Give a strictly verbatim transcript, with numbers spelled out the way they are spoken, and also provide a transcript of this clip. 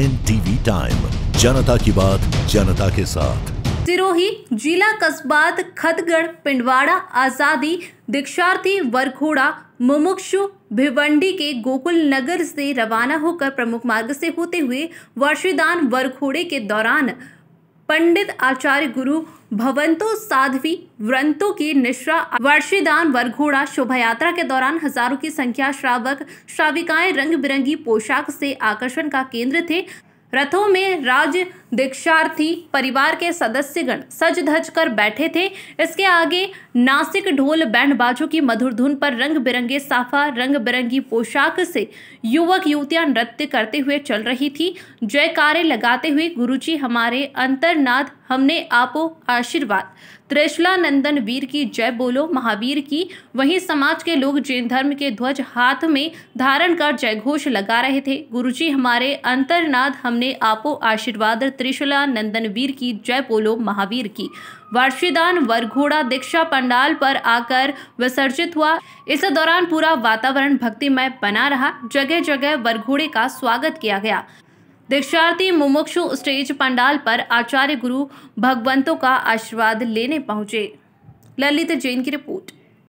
Jain TV time, जनता की बात जनता के साथ। सिरोही जिला कस्बात खदगढ़ पिंडवाड़ा आजादी दीक्षार्थी वरघोड़ा मुमुक्षु भिवंडी के गोकुल नगर से रवाना होकर प्रमुख मार्ग से होते हुए वर्षीदान वरघोड़े के दौरान पंडित आचार्य गुरु भवंतो साध्वी व्रंतों की निश्रा वर्षीदान वरघोड़ा शोभा यात्रा के दौरान हजारों की संख्या श्रावक श्राविकाएं रंग बिरंगी पोशाक से आकर्षण का केंद्र थे। रथों में राज दीक्षार्थी परिवार के सदस्यगण सज धज कर बैठे थे। इसके आगे नासिक ढोल बैंड बाजों की मधुर धुन पर रंग बिरंगे साफा रंग बिरंगी पोशाक से युवक युवतियां नृत्य करते हुए चल रही थी। जयकारे लगाते हुए गुरुजी हमारे अंतरनाद हमने आपो आशीर्वाद, त्रिशला नंदन वीर की जय बोलो महावीर की। वहीं समाज के लोग जैन धर्म के ध्वज हाथ में धारण कर जयघोष लगा रहे थे। गुरुजी हमारे अंतरनाद हमने आपो आशीर्वाद, त्रिशला नंदन वीर की जय बोलो महावीर की। वर्षीदान वरघोड़ा दीक्षा पंडाल पर आकर विसर्जित हुआ। इस दौरान पूरा वातावरण भक्तिमय बना रहा। जगह जगह वरघोड़े का स्वागत किया गया। दीक्षार्थी मुमुक्षु स्टेज पंडाल पर आचार्य गुरु भगवंतों का आशीर्वाद लेने पहुंचे। ललित जैन की रिपोर्ट।